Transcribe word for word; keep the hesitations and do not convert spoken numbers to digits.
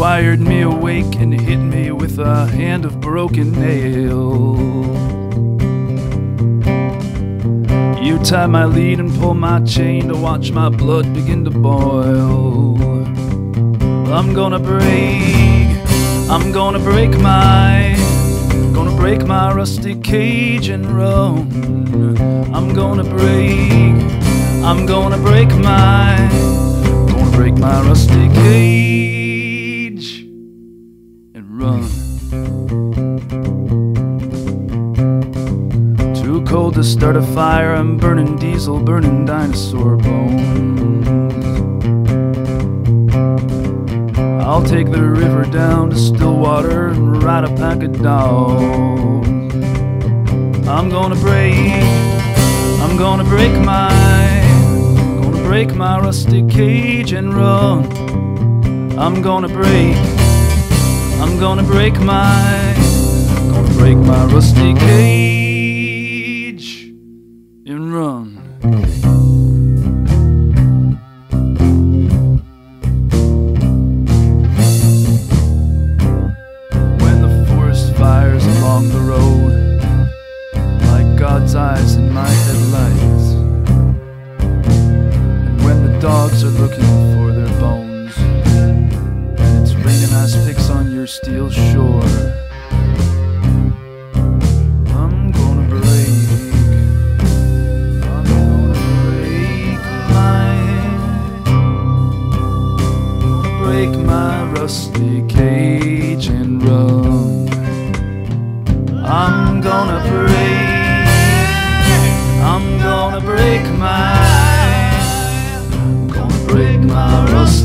wired me awake and hit me with a hand of broken nail. You tie my lead and pull my chain to watch my blood begin to boil. I'm gonna break, I'm gonna break my, gonna break my rusty cage and roam. I'm gonna break, I'm gonna break my, gonna break my rusty cage and run. Too cold to start a fire, I'm burning diesel, burning dinosaur bones. I'll take the river down to Stillwater and ride a pack of dogs. I'm gonna break, I'm gonna break my, gonna break my rusty cage and run. I'm gonna break, I'm gonna break my, gonna break my rusty cage and run. Along the road, like God's eyes in my headlights. And when the dogs are looking for their bones, and it's raining ice picks on your steel shore, I'm gonna break, I'm gonna break my, gonna break my rusty cage and run. I'm gonna break, I'm gonna break my, gonna break my rust.